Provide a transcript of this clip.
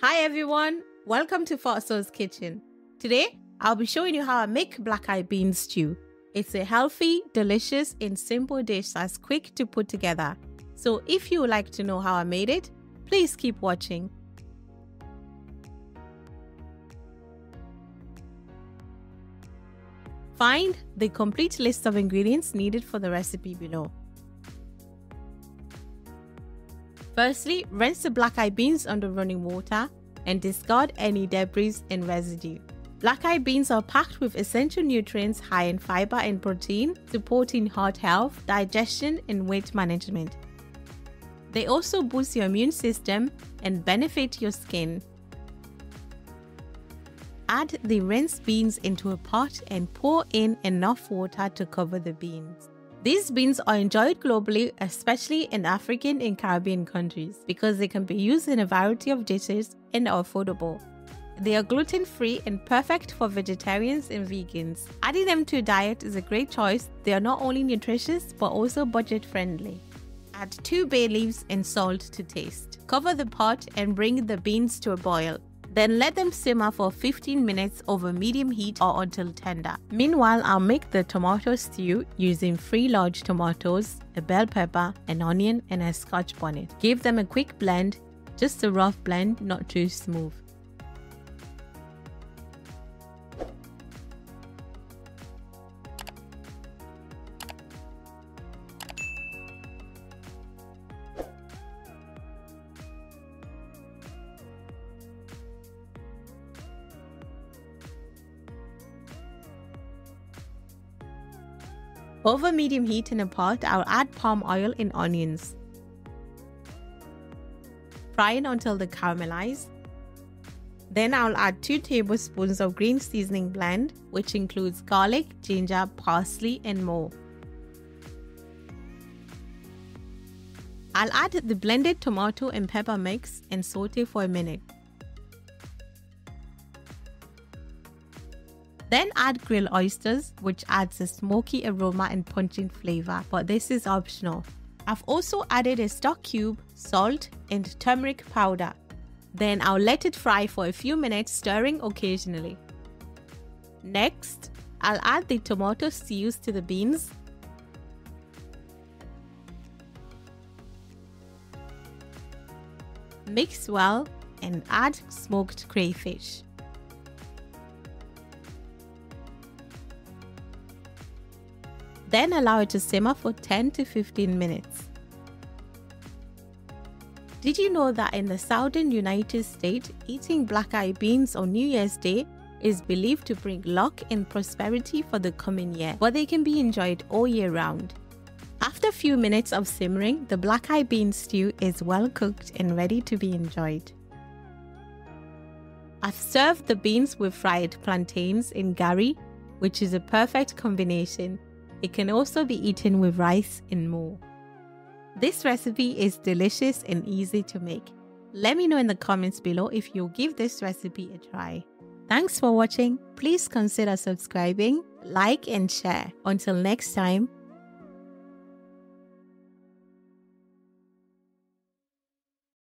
Hi everyone, welcome to Farsow's Kitchen. Today, I'll be showing you how I make black-eye bean stew. It's a healthy, delicious, and simple dish that's quick to put together. So if you would like to know how I made it, please keep watching. Find the complete list of ingredients needed for the recipe below. Firstly, rinse the black-eye beans under running water and discard any debris and residue. Black-eye beans are packed with essential nutrients high in fiber and protein, supporting heart health, digestion, and weight management. They also boost your immune system and benefit your skin. Add the rinsed beans into a pot and pour in enough water to cover the beans. These beans are enjoyed globally, especially in African and Caribbean countries, because they can be used in a variety of dishes and are affordable. They are gluten-free and perfect for vegetarians and vegans. Adding them to a diet is a great choice. They are not only nutritious, but also budget-friendly. Add 2 bay leaves and salt to taste. Cover the pot and bring the beans to a boil. Then let them simmer for 15 minutes over medium heat or until tender. Meanwhile, I'll make the tomato stew using 3 large tomatoes, a bell pepper, an onion, and a Scotch bonnet. Give them a quick blend, just a rough blend, not too smooth. Over medium heat in a pot, I'll add palm oil and onions. Fry it until they caramelize. Then I'll add 2 tablespoons of green seasoning blend, which includes garlic, ginger, parsley, and more. I'll add the blended tomato and pepper mix and saute for a minute. Then add grilled oysters, which adds a smoky aroma and pungent flavor, but this is optional. I've also added a stock cube, salt, and turmeric powder. Then I'll let it fry for a few minutes, stirring occasionally. Next, I'll add the tomato stews to the beans. Mix well and add smoked crayfish. Then allow it to simmer for 10 to 15 minutes. Did you know that in the southern United States, eating black-eye beans on New Year's Day is believed to bring luck and prosperity for the coming year, but they can be enjoyed all year round? After a few minutes of simmering, the black-eye bean stew is well cooked and ready to be enjoyed. I've served the beans with fried plantains in gari, which is a perfect combination. It can also be eaten with rice and more. This recipe is delicious and easy to make. Let me know in the comments below if you'll give this recipe a try. Thanks for watching. Please consider subscribing, like, and share. Until next time.